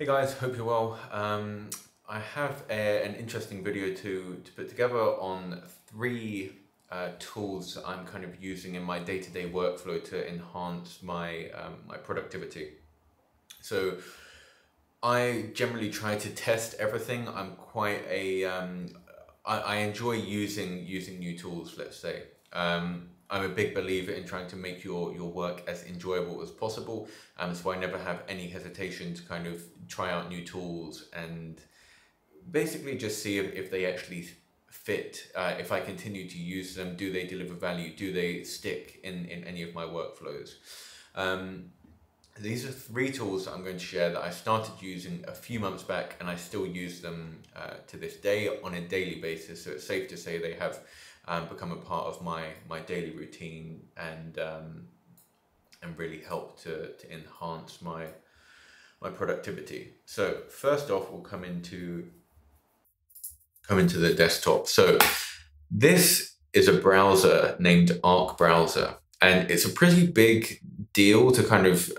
Hey guys, hope you're well. I have an interesting video to put together on three tools that I'm kind of using in my day-to-day workflow to enhance my, my productivity. So I generally try to test everything. I'm quite a, I enjoy using new tools, let's say. I'm a big believer in trying to make your work as enjoyable as possible. So I never have any hesitation to kind of try out new tools and basically just see if they actually fit, if I continue to use them, do they deliver value, do they stick in any of my workflows. These are three tools that I'm going to share that I started using a few months back and I still use them to this day on a daily basis. So it's safe to say they have become a part of my daily routine and really help to enhance my productivity. So first off, we'll come into the desktop. So this is a browser named Arc Browser, and it's a pretty big deal to kind of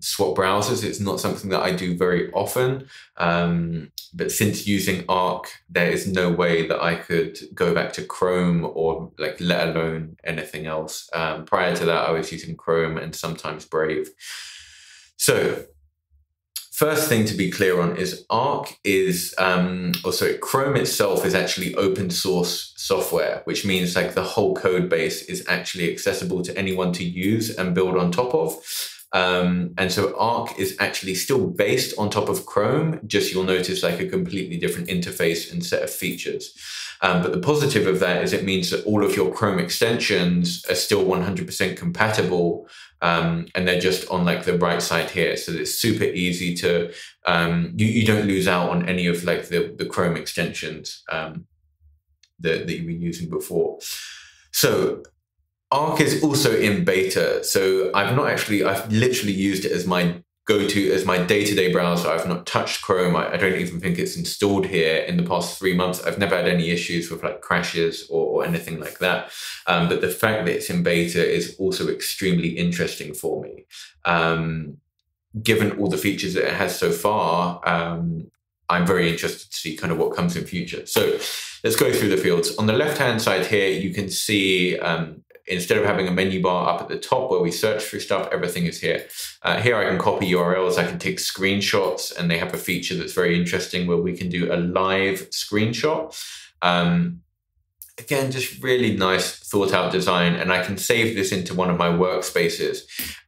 swap browsers. It's not something that I do very often, but since using Arc, there is no way that I could go back to Chrome or like let alone anything else. Prior to that, I was using Chrome and sometimes Brave. So first thing to be clear on is Arc is, Chrome itself is actually open source software, which means like the whole code base is actually accessible to anyone to use and build on top of. And so Arc is actually still based on top of Chrome, just you'll notice like a completely different interface and set of features. But the positive of that is it means that all of your Chrome extensions are still 100% compatible, and they're just on like the right side here. So it's super easy to, you don't lose out on any of like the Chrome extensions that you were using before. So Arc is also in beta. So I've literally used it as my go-to, as my day-to-day browser. I've not touched Chrome. I don't even think it's installed here in the past 3 months. I've never had any issues with like crashes or anything like that. But the fact that it's in beta is also extremely interesting for me. Given all the features that it has so far, I'm very interested to see kind of what comes in future. So let's go through the fields. On the left-hand side here, you can see, instead of having a menu bar up at the top where we search for stuff, everything is here. Here I can copy URLs, I can take screenshots, and they have a feature that's very interesting where we can do a live screenshot. Again, just really nice thought out design, and I can save this into one of my workspaces,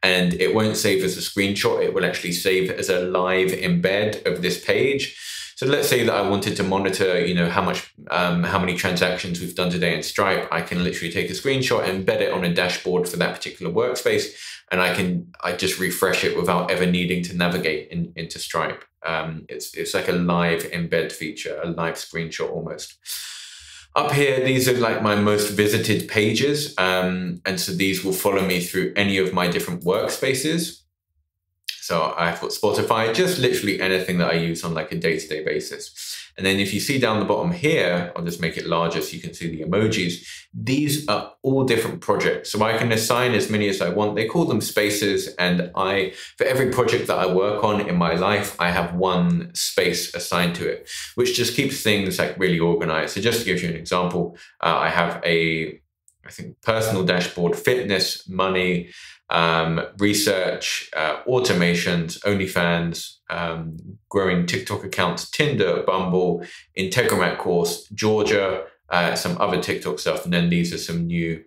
and it won't save as a screenshot, it will actually save as a live embed of this page. So let's say that I wanted to monitor, you know, how many transactions we've done today in Stripe. I can literally take a screenshot and embed it on a dashboard for that particular workspace, and I just refresh it without ever needing to navigate into Stripe. It's like a live embed feature, a live screenshot almost. Up here, these are like my most visited pages, and so these will follow me through any of my different workspaces. So I've got Spotify, just literally anything that I use on like a day-to-day basis. And then if you see down the bottom here, I'll just make it larger so you can see the emojis. These are all different projects. So I can assign as many as I want. They call them spaces. And for every project that I work on in my life, I have one space assigned to it, which just keeps things like really organized. So just to give you an example, I have I think personal dashboard, fitness, money, research, automations, OnlyFans, growing TikTok accounts, Tinder, Bumble, Integromat course, Georgia, some other TikTok stuff. And then these are some new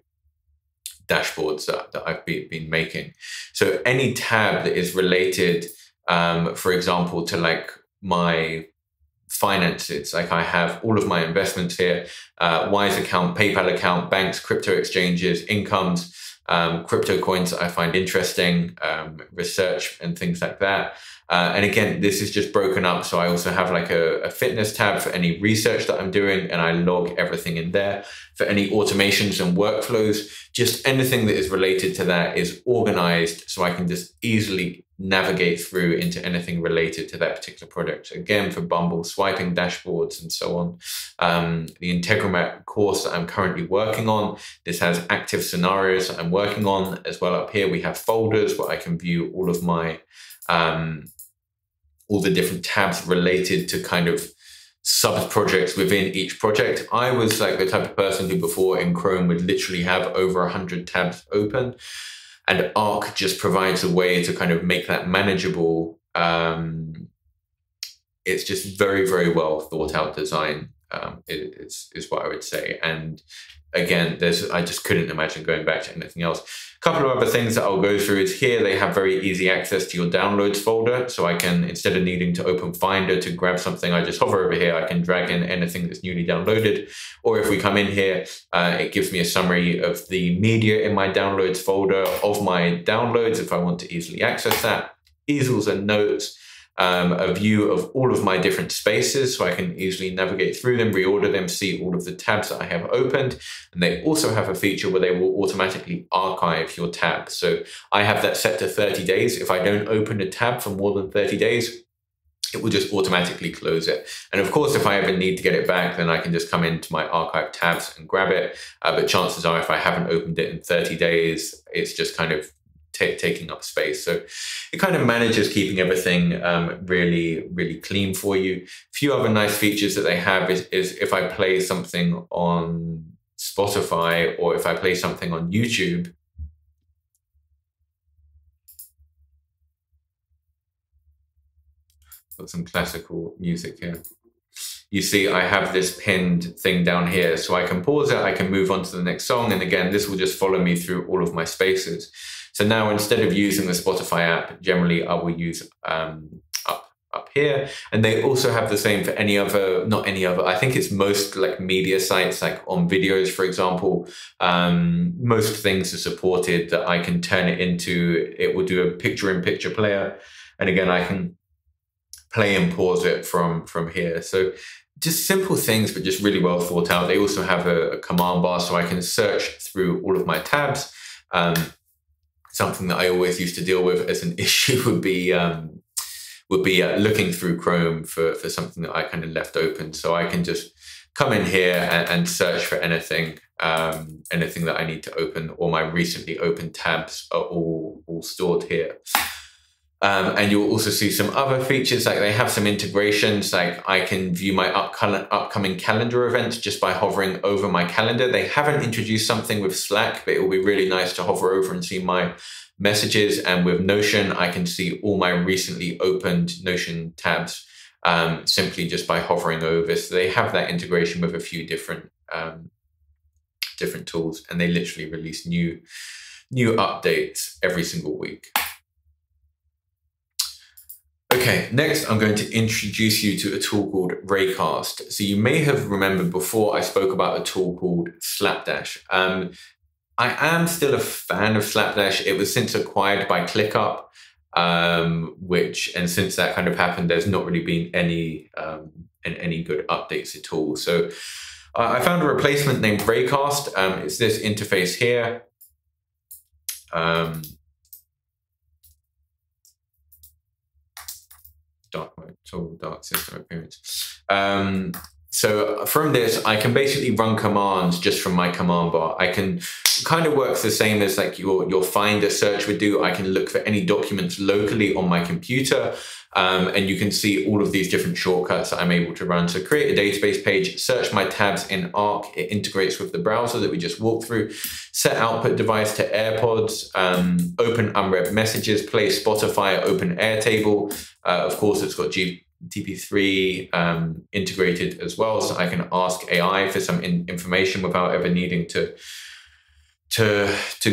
dashboards that I've been making. So any tab that is related, for example, to like my finances, like I have all of my investments here, Wise account, PayPal account, banks, crypto exchanges, incomes, crypto coins that I find interesting, research and things like that. And again, this is just broken up. So I also have like a fitness tab for any research that I'm doing, and I log everything in there. For any automations and workflows, just anything that is related to that is organized, so I can just easily navigate through into anything related to that particular product. Again, for Bumble, swiping dashboards and so on. The Integromat course that I'm currently working on, this has active scenarios that I'm working on as well. Up here, we have folders where I can view all of my all the different tabs related to kind of sub-projects within each project. I was like the type of person who before in Chrome would literally have over 100 tabs open, and Arc just provides a way to kind of make that manageable. It's just very, very well thought out design is what I would say. And again, I just couldn't imagine going back to anything else. A couple of other things that I'll go through is here, they have very easy access to your downloads folder. So I can, instead of needing to open Finder to grab something, I just hover over here, I can drag in anything that's newly downloaded. Or if we come in here, it gives me a summary of the media in my downloads folder of my downloads if I want to easily access that. Easels and notes. A view of all of my different spaces so I can easily navigate through them, reorder them, see all of the tabs that I have opened. And they also have a feature where they will automatically archive your tab. So I have that set to 30 days. If I don't open a tab for more than 30 days, it will just automatically close it. And of course, if I ever need to get it back, then I can just come into my archive tabs and grab it. But chances are if I haven't opened it in 30 days, it's just kind of taking up space. So it kind of manages keeping everything really, really clean for you. A few other nice features that they have is if I play something on Spotify or if I play something on YouTube, got some classical music here. You see, I have this pinned thing down here, so I can pause it, I can move on to the next song. And again, this will just follow me through all of my spaces. So now instead of using the Spotify app, generally I will use up here. And they also have the same for any other, not any other, I think it's most like media sites, like on videos, for example. Most things are supported that I can turn it into, it will do a picture-in-picture player. And again, I can play and pause it from here. So just simple things, but just really well thought out. They also have a command bar so I can search through all of my tabs. Something that I always used to deal with as an issue would be looking through Chrome for something that I kind of left open. So I can just come in here and search for anything, anything that I need to open. All my recently opened tabs are all stored here. And you'll also see some other features, like they have some integrations, like I can view my upcoming calendar events just by hovering over my calendar. They haven't introduced something with Slack, but it will be really nice to hover over and see my messages. And with Notion, I can see all my recently opened Notion tabs simply just by hovering over. So they have that integration with a few different tools, and they literally release new updates every single week. Okay, next I'm going to introduce you to a tool called Raycast. So you may have remembered before I spoke about a tool called Slapdash. I am still a fan of Slapdash. It was since acquired by ClickUp, and since that kind of happened, there's not really been any good updates at all. So I found a replacement named Raycast. It's this interface here. Dark mode, total dark system appearance. So from this, I can basically run commands just from my command bar. I can kind of work the same as like your Finder search would do. I can look for any documents locally on my computer, and you can see all of these different shortcuts that I'm able to run. So create a database page, search my tabs in Arc. It integrates with the browser that we just walked through. Set output device to AirPods, open unread messages, play Spotify, open Airtable. Of course, it's got TP3 integrated as well, so I can ask AI for some information without ever needing to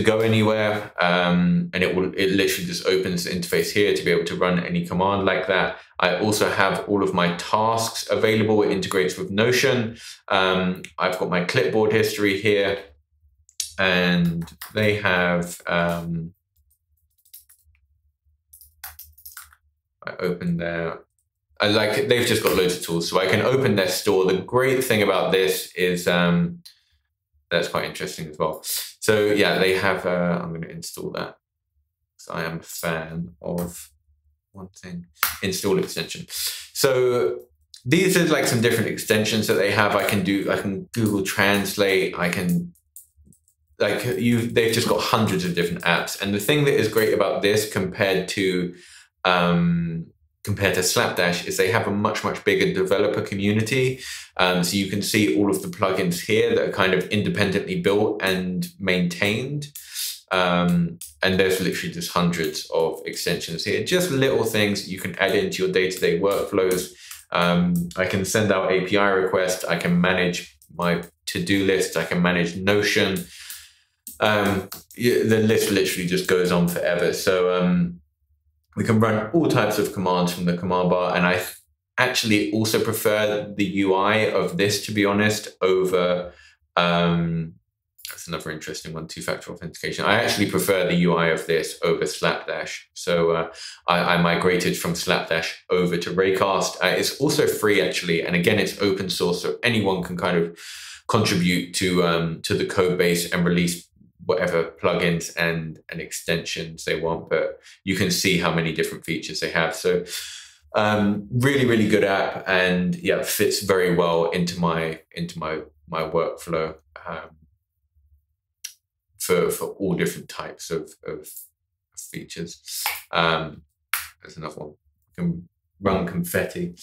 go anywhere, and it literally just opens the interface here to be able to run any command like that. I also have all of my tasks available. It integrates with Notion. I've got my clipboard history here, and they have I open their they've just got loads of tools, so I can open their store. The great thing about this is that's quite interesting as well. So yeah, they have. I'm going to install that because I am a fan of one thing. Install extension. So these are like some different extensions that they have. I can Google Translate. I can. They've just got hundreds of different apps, and the thing that is great about this compared to compared to Slapdash is they have a much, much bigger developer community. So you can see all of the plugins here that are kind of independently built and maintained. And there's literally just hundreds of extensions here, just little things that you can add into your day-to-day workflows. I can send out API requests. I can manage my to-do list. I can manage Notion. The list literally just goes on forever. So we can run all types of commands from the command bar. And I actually also prefer the UI of this, to be honest, over... that's another interesting one, two-factor authentication. I actually prefer the UI of this over Slapdash. So I migrated from Slapdash over to Raycast. It's also free, actually. And again, it's open source, so anyone can kind of contribute to the code base and release whatever plugins and extensions they want. But you can see how many different features they have. So really, really good app. And yeah, fits very well into my workflow. For all different types of features. There's another one. You can run confetti.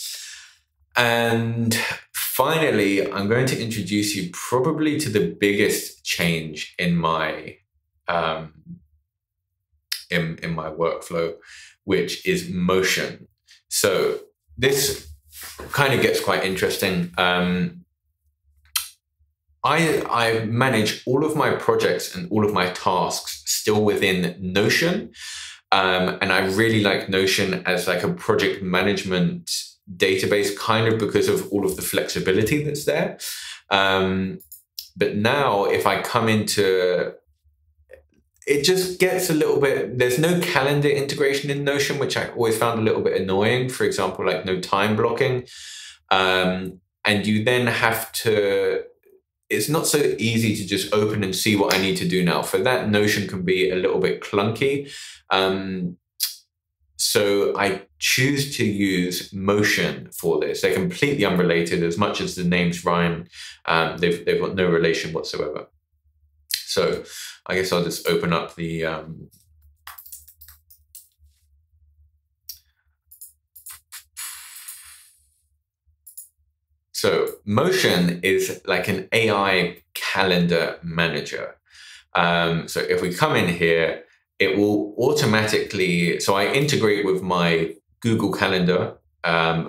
And finally, I'm going to introduce you probably to the biggest change in my workflow, which is Motion. So this kind of gets quite interesting. I manage all of my projects and all of my tasks still within Notion. And I really like Notion as like a project management database, kind of because of all of the flexibility that's there. But now if I come into, it just gets a little bit, there's no calendar integration in Notion, which I always found a little bit annoying. For example, like no time blocking. And you then have to, it's not so easy to just open and see what I need to do now. For that, Notion can be a little bit clunky. So I choose to use Motion for this. They're completely unrelated. As much as the names rhyme, they've got no relation whatsoever. So I guess I'll just open up the So Motion is like an AI calendar manager. So if we come in here, it will automatically, so I integrate with my Google Calendar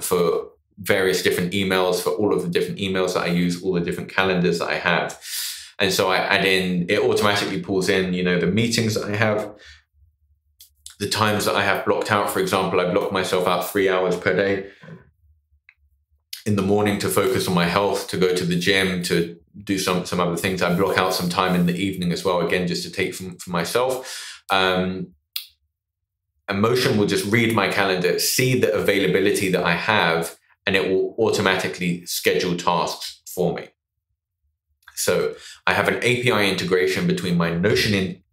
for various different emails, for all of the different emails that I use, all the different calendars that I have. And so I add in, it automatically pulls in, you know, the meetings that I have, the times that I have blocked out. For example, I block myself out 3 hours per day. In the morning to focus on my health, to go to the gym, to do some other things. I block out some time in the evening as well, again, just to take for myself. And Motion will just read my calendar, see the availability that I have, and it will automatically schedule tasks for me. So I have an API integration between my Notion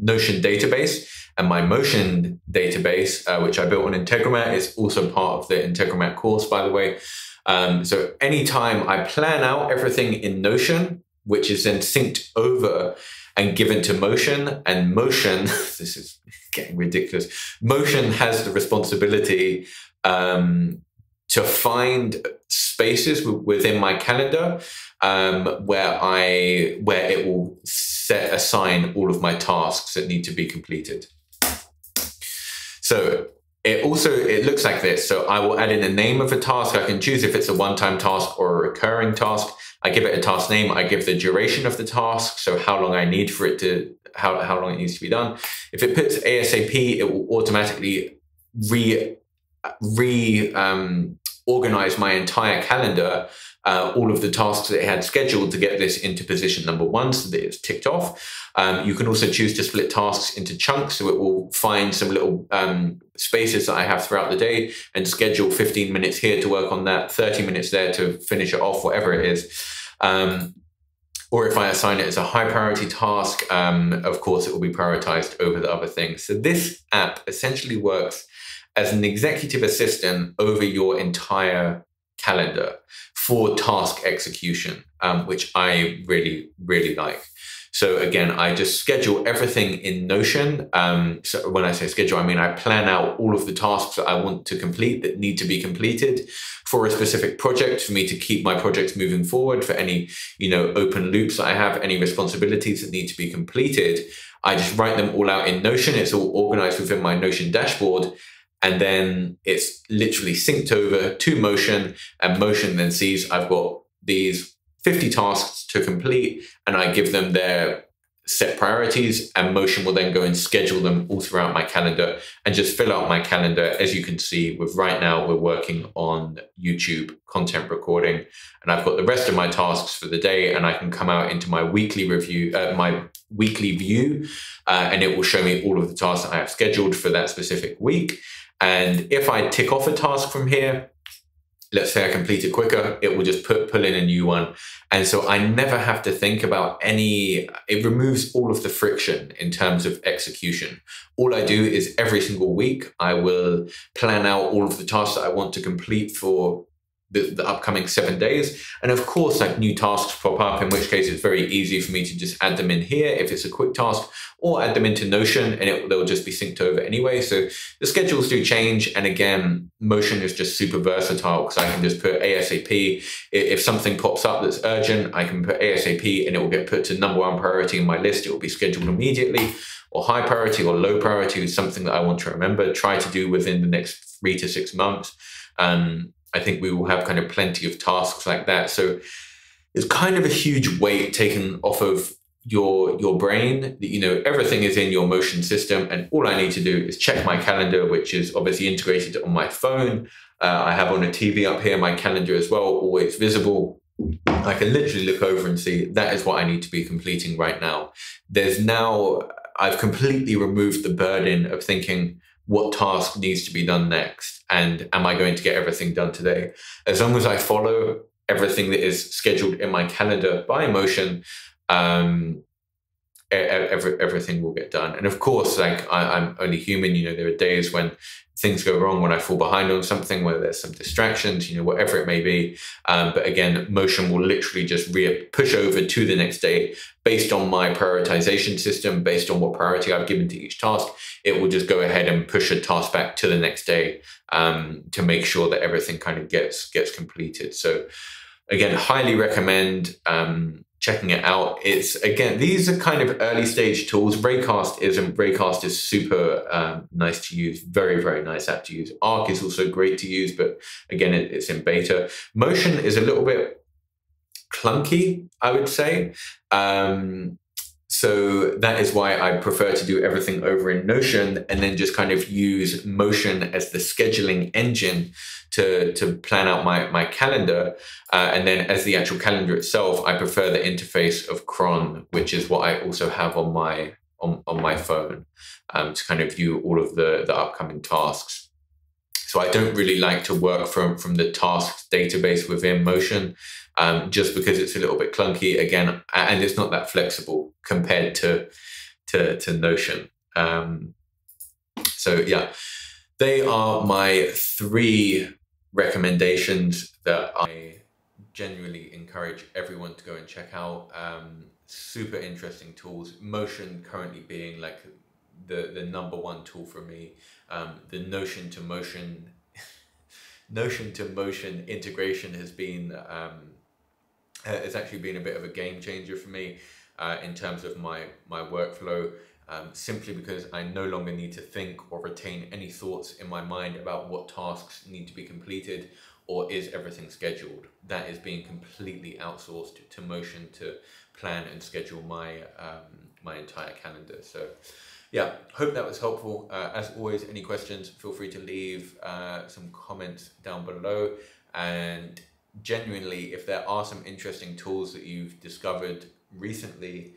database and my Motion database, which I built on Integromat. Is also part of the Integromat course, by the way. So anytime I plan out everything in Notion, which is then synced over and given to Motion, and Motion, this is getting ridiculous, Motion has the responsibility to find spaces within my calendar where it will assign all of my tasks that need to be completed. So it looks like this. So I will add in a name of a task. I can choose if it's a one-time task or a recurring task. I give it a task name. I give the duration of the task. So how long I need for it to, how long it needs to be done. If it puts ASAP, it will automatically organize my entire calendar, all of the tasks that it had scheduled, to get this into position number one so that it's ticked off. You can also choose to split tasks into chunks, so it will find some little spaces that I have throughout the day and schedule 15 minutes here to work on that, 30 minutes there to finish it off, whatever it is. Or if I assign it as a high priority task, of course, it will be prioritized over the other things. So this app essentially works as an executive assistant over your entire calendar for task execution, which I really, really like. So again, I just schedule everything in Notion. So when I say schedule, I mean, I plan out all of the tasks that I want to complete that need to be completed for a specific project, for me to keep my projects moving forward, for any, you know, open loops that I have, any responsibilities that need to be completed. I just write them all out in Notion. It's all organized within my Notion dashboard. And then it's literally synced over to Motion, and Motion then sees I've got these 50 tasks to complete, and I give them their set priorities, and Motion will then go and schedule them all throughout my calendar and just fill out my calendar. As you can see, with right now, we're working on YouTube content recording, and I've got the rest of my tasks for the day, and I can come out into my weekly review, my weekly view, and it will show me all of the tasks that I have scheduled for that specific week. And if I tick off a task from here, let's say I complete it quicker, it will just pull in a new one. And so I never have to think about any, it removes all of the friction in terms of execution. All I do is every single week, I will plan out all of the tasks that I want to complete for the upcoming 7 days. And of course, like, new tasks pop up, in which case it's very easy for me to just add them in here if it's a quick task, or add them into Notion, and they'll just be synced over anyway. So the schedules do change. And again, Motion is just super versatile because I can just put ASAP. If something pops up that's urgent, I can put ASAP and it will get put to #1 priority in my list. It will be scheduled immediately, or high priority or low priority is something that I want to remember, try to do within the next 3 to 6 months. I think we will have kind of plenty of tasks like that. So it's kind of a huge weight taken off of your brain. You know, everything is in your Motion system, and all I need to do is check my calendar, which is obviously integrated on my phone. I have on a TV up here, my calendar as well, always visible. I can literally look over and see that is what I need to be completing right now. I've completely removed the burden of thinking, what task needs to be done next? And am I going to get everything done today? As long as I follow everything that is scheduled in my calendar by Motion, everything will get done. And of course, like, I'm only human. You know, there are days when things go wrong, when I fall behind on something, whether there's some distractions, you know, whatever it may be. But again, Motion will literally just push over to the next day based on my prioritization system, based on what priority I've given to each task. It will just go ahead and push a task back to the next day to make sure that everything kind of gets completed. So again, highly recommend checking it out. It's, again, these are kind of early stage tools. Raycast is super nice to use. Very, very nice app to use. Arc is also great to use, but again, it's in beta. Motion is a little bit clunky, I would say. So that is why I prefer to do everything over in Notion and then just kind of use Motion as the scheduling engine to plan out my calendar. And then as the actual calendar itself, I prefer the interface of Cron, which is what I also have on my phone to kind of view all of the upcoming tasks. So I don't really like to work from the tasks database within Motion. Just because it's a little bit clunky again, and it's not that flexible compared to Notion. So yeah, they are my 3 recommendations that I genuinely encourage everyone to go and check out. Super interesting tools. Motion currently being like the #1 tool for me. The Notion to Motion integration has been it's actually been a bit of a game changer for me in terms of my workflow, simply because I no longer need to think or retain any thoughts in my mind about what tasks need to be completed or is everything scheduled. That is being completely outsourced to Motion to plan and schedule my entire calendar. So yeah, hope that was helpful. As always, any questions, feel free to leave some comments down below. And genuinely, if there are some interesting tools that you've discovered recently,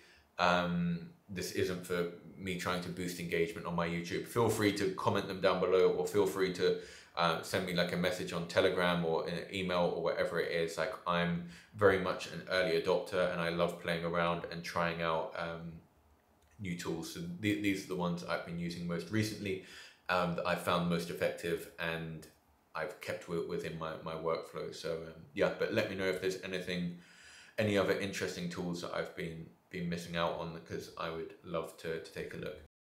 this isn't for me trying to boost engagement on my YouTube, feel free to comment them down below, or feel free to send me like a message on Telegram or an email or whatever it is. Like, I'm very much an early adopter and I love playing around and trying out new tools. So these are the ones I've been using most recently that I've found most effective and I've kept within my workflow. So yeah, but let me know if there's any other interesting tools that I've been been missing out on, because I would love to take a look.